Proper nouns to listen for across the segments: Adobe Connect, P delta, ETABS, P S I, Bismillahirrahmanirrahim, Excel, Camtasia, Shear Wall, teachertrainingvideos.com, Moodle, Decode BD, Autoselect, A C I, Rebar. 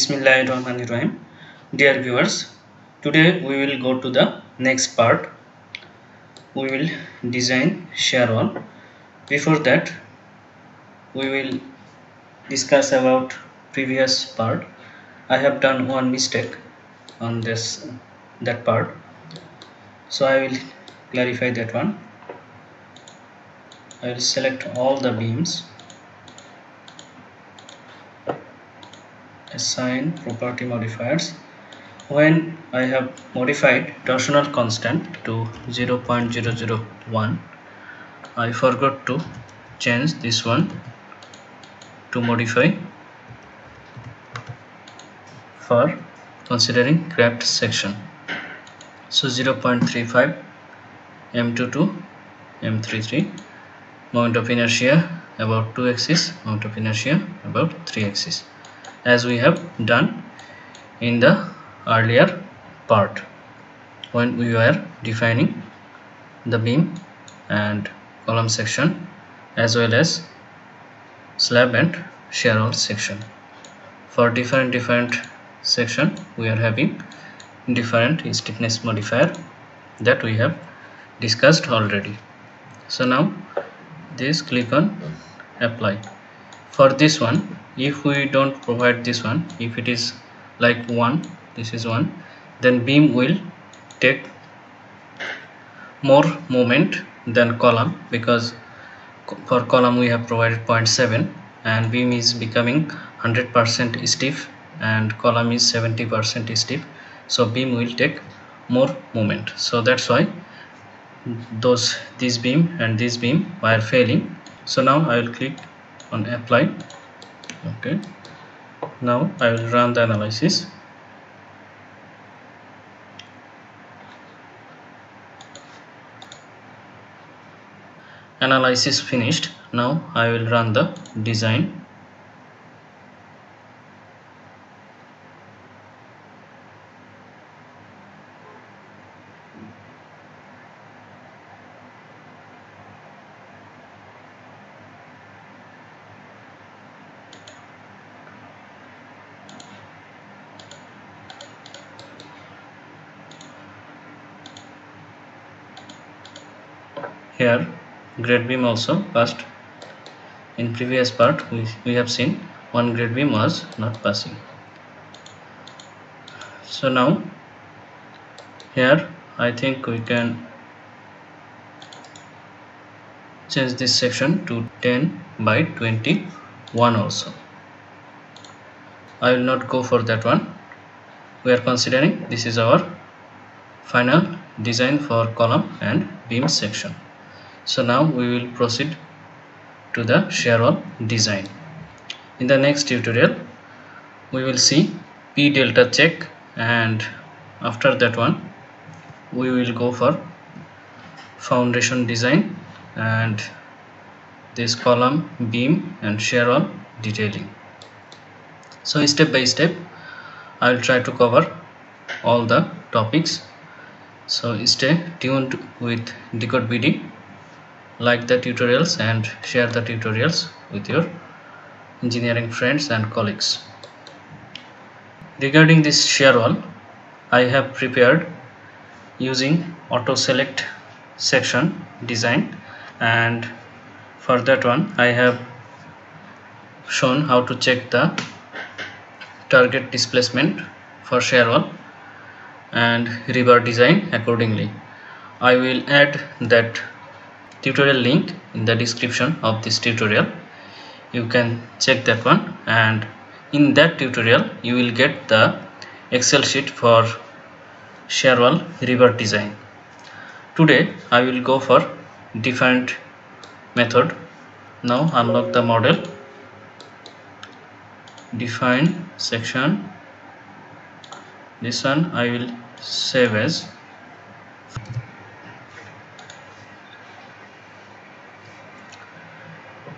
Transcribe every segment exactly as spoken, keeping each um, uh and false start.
Bismillahirrahmanirrahim. Dear viewers, today we will go to the next part. We will design share all. Before that, we will discuss about previous part. I have done one mistake on this that part, so I will clarify that one. I will select all the beams, assign property modifiers. When I have modified torsional constant to zero point zero zero one, I forgot to change this one to modify for considering cracked section. So zero point three five, M twenty-two, M thirty-three, moment of inertia about two axis, moment of inertia about three axis, as we have done in the earlier part when we were defining the beam and column section as well as slab and shear wall section. For different different section we are having different stiffness modifier that we have discussed already. So now this, click on apply. For this one, if we don't provide this one, if it is like one, this is one, then beam will take more moment than column, because for column we have provided zero point seven and beam is becoming one hundred percent stiff and column is seventy percent stiff, so beam will take more moment. So that's why those this beam and this beam are failing. So now I will click on apply. Okay, now I will run the analysis. Analysis finished. Now I will run the design. Here grade beam also passed. In previous part we, we have seen one grade beam was not passing. So now here I think we can change this section to ten by twenty-one also. I will not go for that one. We are considering this is our final design for column and beam section. So now we will proceed to the shear wall design. In the next tutorial we will see P delta check, and after that one we will go for foundation design and this column, beam and shear wall detailing. So step by step I will try to cover all the topics. So stay tuned with Decode B D. Like the tutorials and share the tutorials with your engineering friends and colleagues. Regarding this shear wall, I have prepared using auto select section design, and for that one I have shown how to check the target displacement for shear wall and rebar design accordingly. I will add that tutorial link in the description of this tutorial. You can check that one, and in that tutorial you will get the Excel sheet for shear wall rebar design. Today I will go for different method. Now unlock the model, define section. This one I will save as.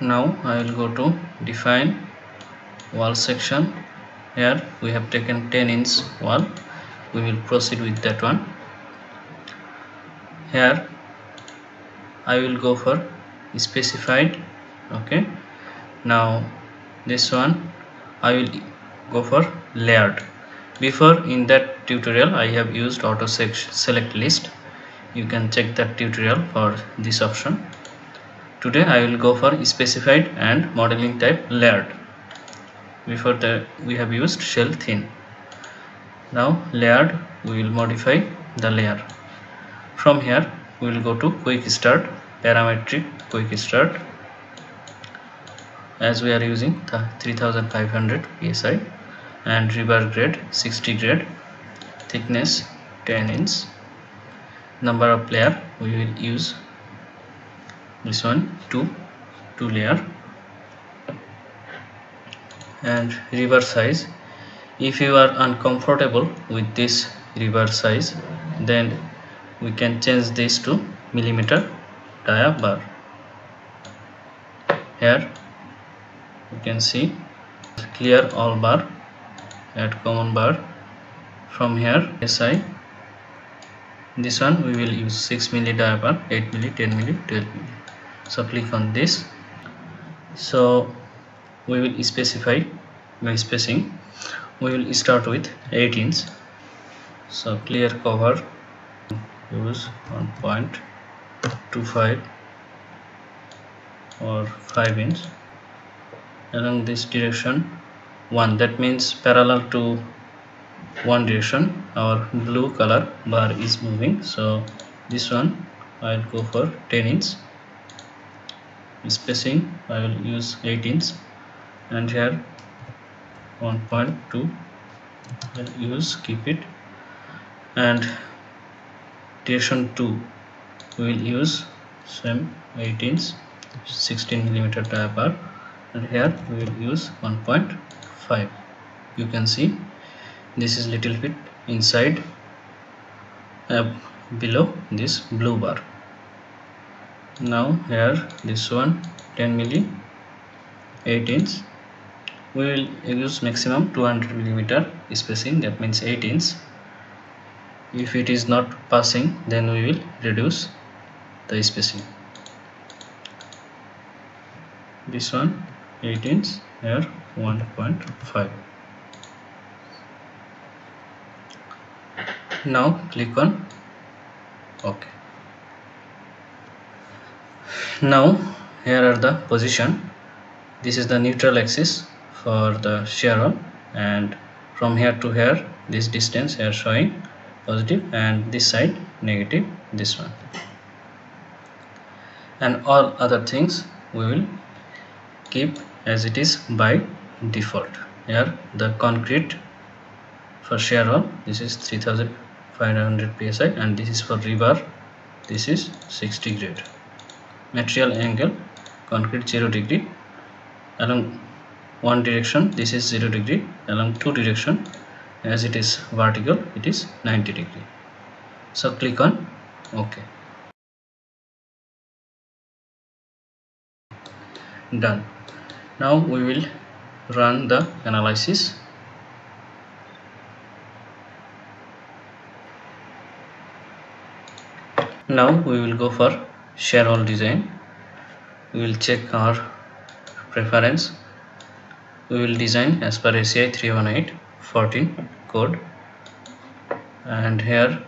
Now I will go to define wall section. Here we have taken ten inch wall. We will proceed with that one. Here I will go for specified. Okay, now this one I will go for layered. Before in that tutorial I have used auto select list. You can check that tutorial for this option. Today I will go for specified and modeling type layered. Before that we have used shell thin. Now layered, we will modify the layer. From here we will go to quick start, parametric quick start. As we are using the three thousand five hundred P S I and rebar grade sixty grade, thickness ten inch, number of layer we will use this one two, two layer, and rebar size. If you are uncomfortable with this rebar size, then we can change this to millimeter dia bar. Here you can see clear all bar, add common bar. From here S I, this one we will use six millimeter dia bar, eight millimeter, ten millimeter, twelve millimeter. So click on this. So we will specify by spacing. We will start with eight inch. So clear cover, use one point two five or five inch. Along this direction one, that means parallel to one direction our blue color bar is moving. So this one I'll go for ten inch. Spacing I will use eight inch, and here one point two I'll use, keep it. And direction two we will use same eight inch, sixteen millimeter dia bar, and here we will use one point five. You can see this is little bit inside uh, below this blue bar. Now here this one ten millimeter, eight inch. We will use maximum two hundred millimeter spacing, that means eight inch. If it is not passing, then we will reduce the spacing. This one eight inch, here one point five. Now click on OK. Now here are the position. This is the neutral axis for the Chiron, and from here to here this distance here showing positive, and this side negative, this one, and all other things we will keep as it is by default. Here the concrete for Chiron, this is three thousand five hundred P S I, and this is for rebar, this is sixty grade. Material angle concrete zero degree, along one direction this is zero degree, along two direction as it is vertical it is ninety degree. So click on OK. Done. Now we will run the analysis. Now we will go for Chiron design. We will check our preference. We will design as per A C I three one eight fourteen code, and here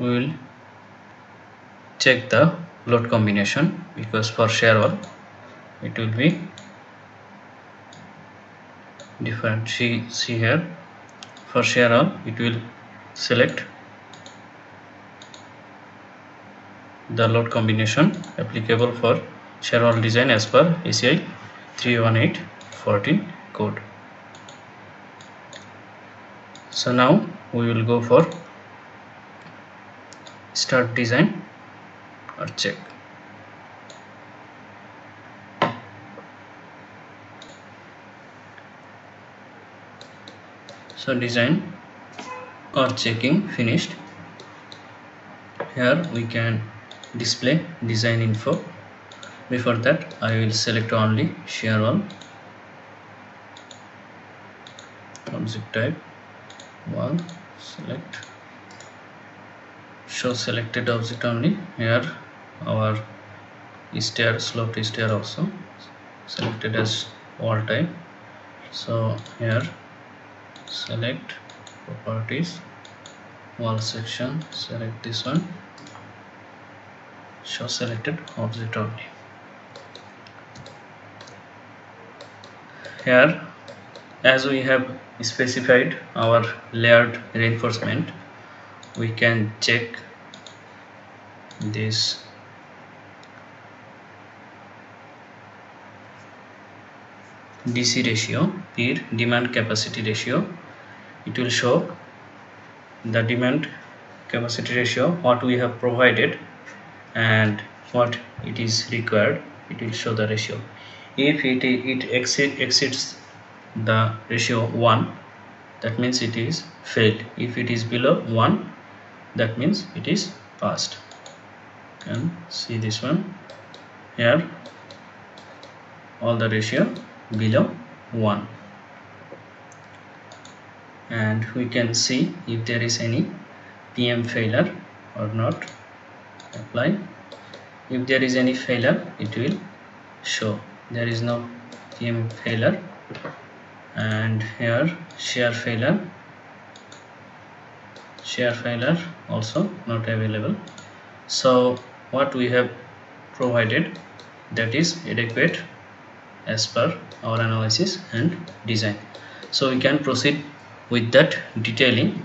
we will check the load combination, because for Chiron it will be different. See, see here for Chiron it will select the load combination applicable for Chiron design as per A C I three one eight fourteen code. So now we will go for start design or check. So design or checking finished. Here we can display design info. Before that I will select only Chiron, object type one, select, show selected object only. Here our stair slope is there also selected as all type. So here select properties, wall section, select this one, show selected object only. Here as we have specified our layered reinforcement, we can check this D C ratio, here demand capacity ratio. It will show the demand capacity ratio, what we have provided and what it is required. It will show the ratio. If it, it exceed, exceeds the ratio one, that means it is failed. If it is below one, that means it is passed. You can see this one here, all the ratio below one, and we can see if there is any P M failure or not. Apply. If there is any failure, it will show. There is no P M failure. And here share failure, share failure also not available. So what we have provided, that is adequate as per our analysis and design. So we can proceed with that detailing.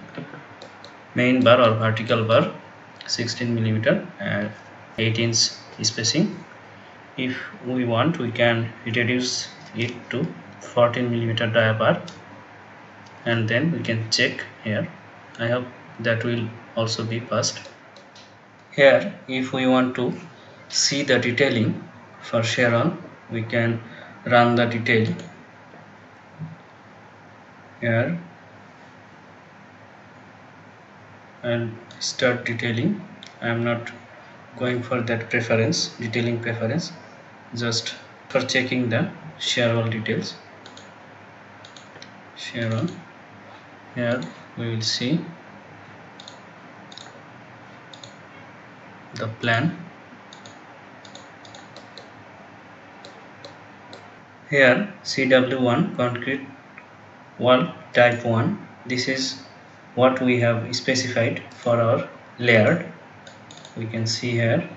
Main bar or vertical bar sixteen millimeter and eight inch spacing. If we want, we can reduce it to fourteen millimeter dia bar, and then we can check here. I hope that will also be passed. Here if we want to see the detailing for Sharon, we can run the detail here and start detailing. I am not going for that preference, detailing preference, just for checking the share all details. Share all, here we will see the plan. Here C W one concrete wall type one. This is what we have specified for our layered. We can see here,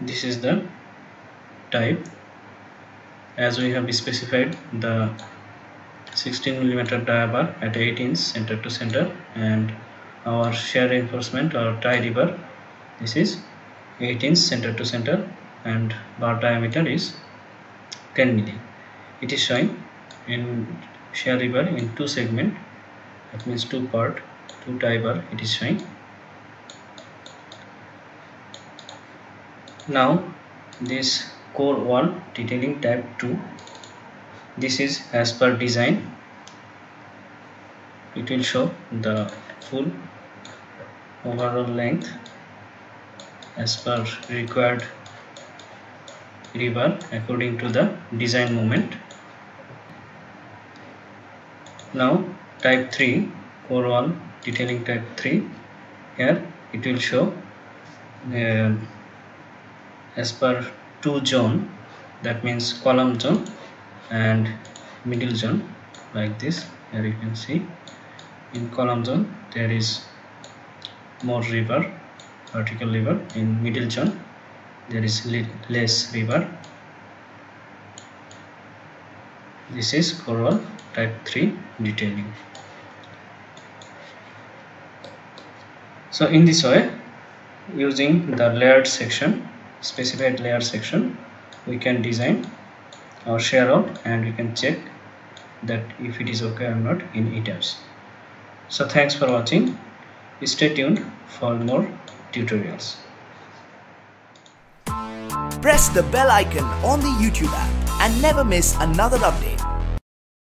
this is the type as we have specified, the sixteen millimeter dia bar at eight inch center to center, and our shear reinforcement or tie river, this is eight inch center to center, and bar diameter is ten millimeters. It is showing in shear river in two segment, that means two part, two tie bar it is showing. Now this core wall detailing type two, this is as per design. It will show the full overall length as per required rebar according to the design moment. Now type three, core wall detailing type three. Here it will show uh, as per two zone, that means column zone and middle zone, like this. Here you can see in column zone there is more river, vertical river. In middle zone there is less river. This is core wall type three detailing. So in this way, using the layered section, specified layer section, we can design or share out, and we can check that if it is okay or not in E TABS. So thanks for watching. Stay tuned for more tutorials. Press the bell icon on the YouTube app and never miss another update.